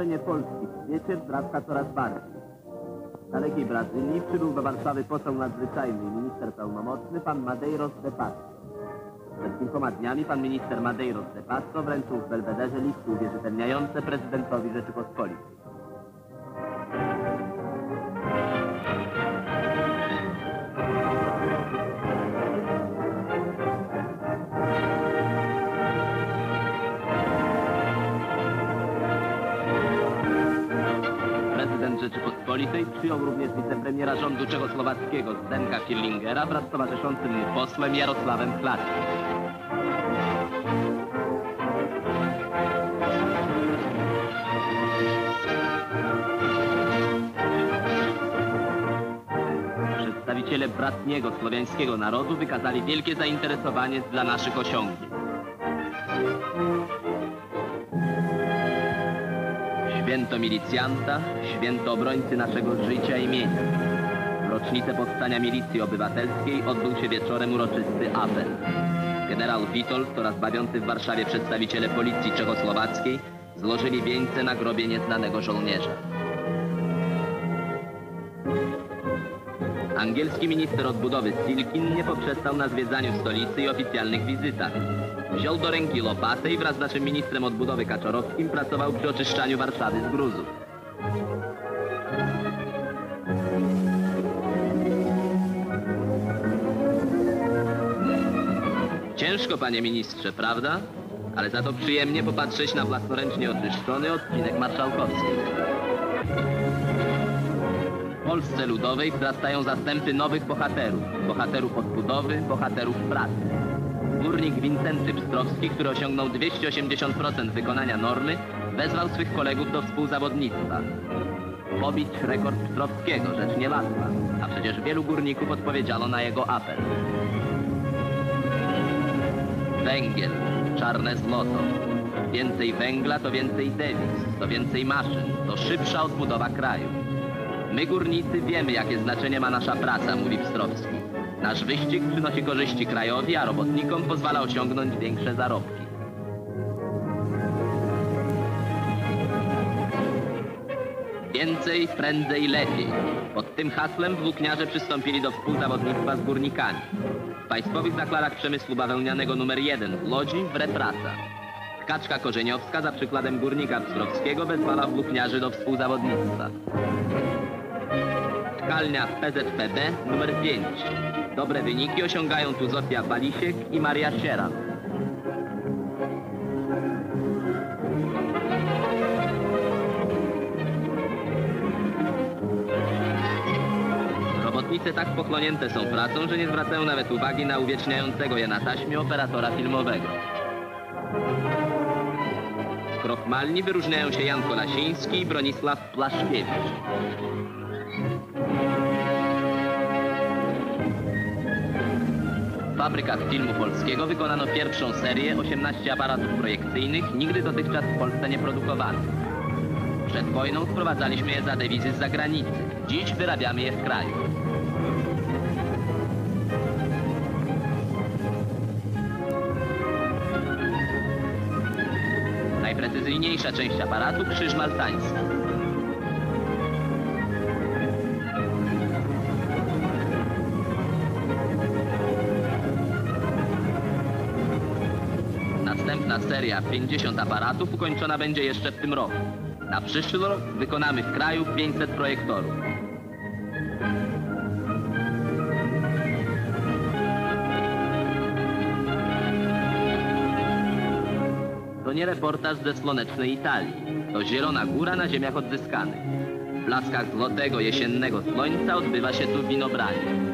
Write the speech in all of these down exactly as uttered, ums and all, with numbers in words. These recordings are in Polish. opuszczenie Polski wiecie wzrasta coraz bardziej. Z dalekiej Brazylii przybył do Warszawy poseł nadzwyczajny, minister pełnomocny, pan Madeiros de Pasco. Przed kilkoma dniami pan minister Madeiros de Pasco wręczył w Belwederze listy uwierzytelniające prezydentowi Rzeczypospolitej. Rzeczypospolitej przyjął również wicepremiera rządu czechosłowackiego Zdenka Killingera wraz z towarzyszącym mu posłem Jarosławem Klasi. Przedstawiciele bratniego słowiańskiego narodu wykazali wielkie zainteresowanie dla naszych osiągnięć. Święto milicjanta, święto obrońcy naszego życia i mienia. W rocznicę powstania milicji obywatelskiej odbył się wieczorem uroczysty apel. Generał Witold oraz bawiący w Warszawie przedstawiciele policji czechosłowackiej złożyli wieńce na grobie nieznanego żołnierza. Angielski minister odbudowy Silkin nie poprzestał na zwiedzaniu stolicy i oficjalnych wizytach. Wziął do ręki łopatę i wraz z naszym ministrem odbudowy Kaczorowskim pracował przy oczyszczaniu Warszawy z gruzów. Ciężko, panie ministrze, prawda? Ale za to przyjemnie popatrzeć na własnoręcznie oczyszczony odcinek marszałkowski. W Polsce Ludowej wzrastają zastępy nowych bohaterów. Bohaterów odbudowy, bohaterów pracy. Górnik Wincenty Pstrowski, który osiągnął dwieście osiemdziesiąt procent wykonania normy, wezwał swych kolegów do współzawodnictwa. Pobić rekord Pstrowskiego, rzecz niełatwa, a przecież wielu górników odpowiedziano na jego apel. Węgiel, czarne złoto. Więcej węgla to więcej dewiz, to więcej maszyn, to szybsza odbudowa kraju. My górnicy wiemy, jakie znaczenie ma nasza praca, mówi Pstrowski. Nasz wyścig przynosi korzyści krajowi, a robotnikom pozwala osiągnąć większe zarobki. Więcej, prędzej, lepiej. Pod tym hasłem włókniarze przystąpili do współzawodnictwa z górnikami. W Państwowych Zakładach Przemysłu Bawełnianego numer jeden w Łodzi w reprasa. Tkaczka Korzeniowska za przykładem górnika Pstrowskiego wezwała włókniarzy do współzawodnictwa. Tkalnia w P Z P B numer pięć. Dobre wyniki osiągają tu Zofia Balisiek i Maria Sieran. Robotnice tak pochłonięte są pracą, że nie zwracają nawet uwagi na uwieczniającego je na taśmie operatora filmowego. W Krochmalni wyróżniają się Jan Kolasiński i Bronisław Plaszkiewicz. W fabrykach filmu polskiego wykonano pierwszą serię osiemnaście aparatów projekcyjnych, nigdy dotychczas w Polsce nie produkowanych. Przed wojną sprowadzaliśmy je za dewizy z zagranicy. Dziś wyrabiamy je w kraju. Najprecyzyjniejsza część aparatu – Krzyż Maltański. Seria pięćdziesiąt aparatów ukończona będzie jeszcze w tym roku. Na przyszły rok wykonamy w kraju pięćset projektorów. To nie reportaż ze słonecznej Italii. To Zielona Góra na ziemiach odzyskanych. W blaskach złotego jesiennego słońca odbywa się tu winobranie.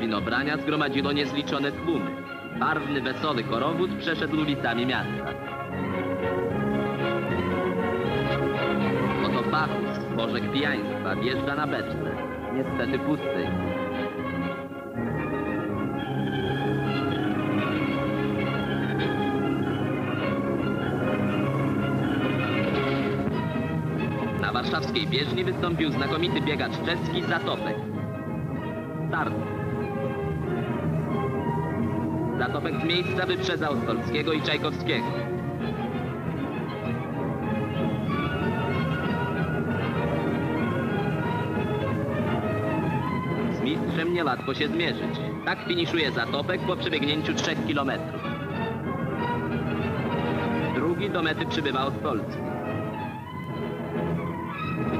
Winobrania zgromadziło niezliczone tłumy. Barwny, wesoły korowód przeszedł ulicami miasta. Oto Bacchus, boże pijaństwa, wjeżdża na beczce. Niestety pusty. warszawskiej bieżni wystąpił znakomity biegacz czeski Zatopek. Start. Zatopek z miejsca wyprzedza Ostolskiego i Czajkowskiego. Z mistrzem niełatwo się zmierzyć. Tak finiszuje Zatopek po przebiegnięciu trzech kilometrów. Drugi do mety przybywa Ostolski.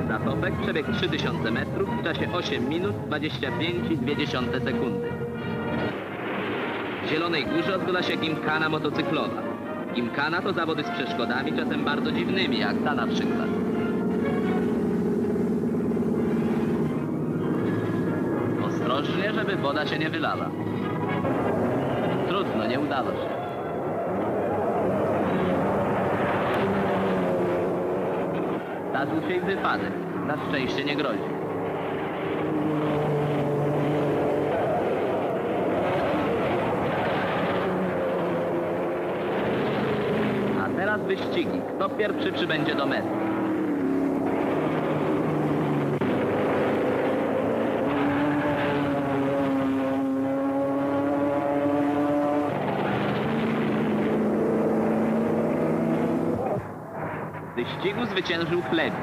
Zatopek przebiegł trzy tysiące metrów w czasie osiem minut dwadzieścia pięć i dwie dziesiąte sekundy. W Zielonej Górze odbywa się gimkana motocyklowa. Gimkana to zawody z przeszkodami, czasem bardzo dziwnymi, jak ta na przykład. Ostrożnie, żeby woda się nie wylała. Trudno, nie udało się. Zdarzył się wypadek. Na szczęście nie grozi. A teraz wyścigi. Kto pierwszy przybędzie do mety? W biegu zwyciężył Chlewicz.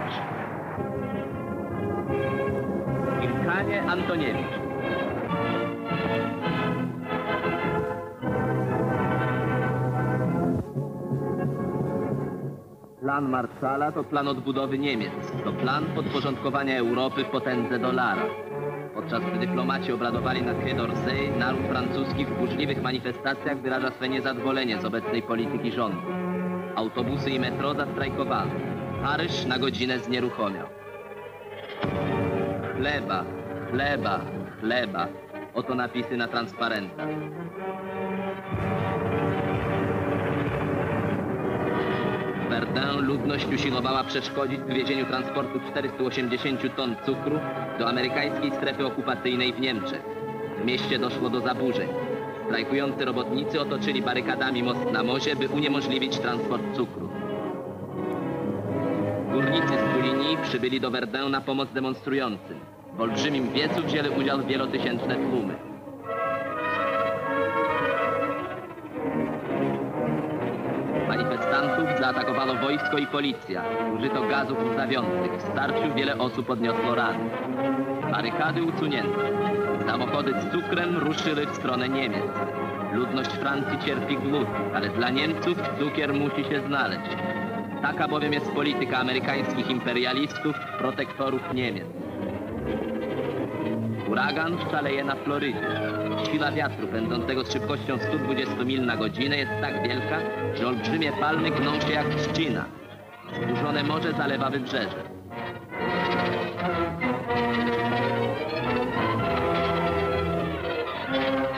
W gimkanie Antoniewicz. Plan Marshalla to plan odbudowy Niemiec. To plan podporządkowania Europy potędze dolara. Podczas gdy dyplomaci obradowali na Cré d'Orsay, naród francuski w burzliwych manifestacjach wyraża swe niezadowolenie z obecnej polityki rządu. Autobusy i metro zastrajkowały. Paryż na godzinę znieruchomiał. Chleba, chleba, chleba. Oto napisy na transparentach. W Verdun ludność usiłowała przeszkodzić wywiezieniu transportu czterystu osiemdziesięciu ton cukru do amerykańskiej strefy okupacyjnej w Niemczech. W mieście doszło do zaburzeń. Strajkujący robotnicy otoczyli barykadami most na Mozie, by uniemożliwić transport cukru. Górnicy z Polini przybyli do Verdun na pomoc demonstrującym. W olbrzymim wiecu wzięli udział wielotysięczne tłumy. Manifestantów zaatakowano wojsko i policja. Użyto gazów łzawiących. W starciu wiele osób odniosło rany. Barykady usunięto. Samochody z cukrem ruszyły w stronę Niemiec. Ludność Francji cierpi głód, ale dla Niemców cukier musi się znaleźć. Taka bowiem jest polityka amerykańskich imperialistów, protektorów Niemiec. Huragan szaleje na Florydzie. Siła wiatru pędzącego z szybkością stu dwudziestu mil na godzinę jest tak wielka, że olbrzymie palmy gną się jak trzcina. Zburzone morze zalewa wybrzeże.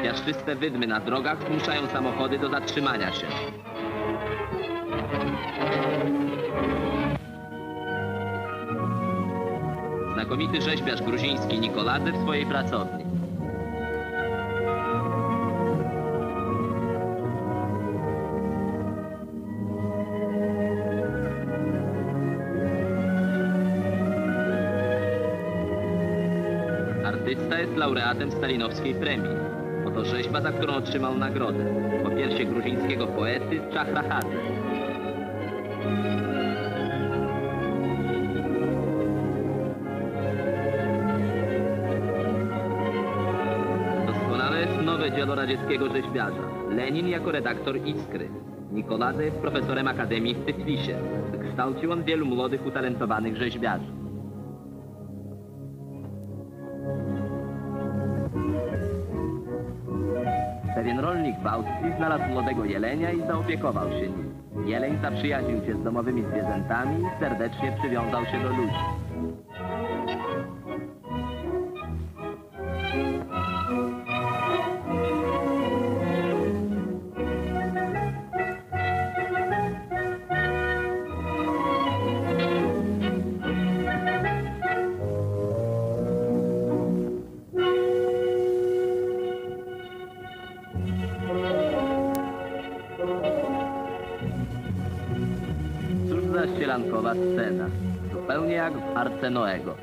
Piaszczyste wydmy na drogach zmuszają samochody do zatrzymania się. Znakomity rzeźbiarz gruziński Nikoladze w swojej pracowni. Artysta jest laureatem stalinowskiej premii. Oto rzeźba, za którą otrzymał nagrodę. Po piersie gruzińskiego poety Czachradze. Dzieło radzieckiego rzeźbiarza. Lenin jako redaktor Iskry. Nikoladze jest profesorem akademii w Tyflisie. Wykształcił on wielu młodych, utalentowanych rzeźbiarzy. Pewien rolnik w Austrii znalazł młodego jelenia i zaopiekował się nim. Jeleń zaprzyjaźnił się z domowymi zwierzętami i serdecznie przywiązał się do ludzi. Scena. zupełnie jak w arce Noego.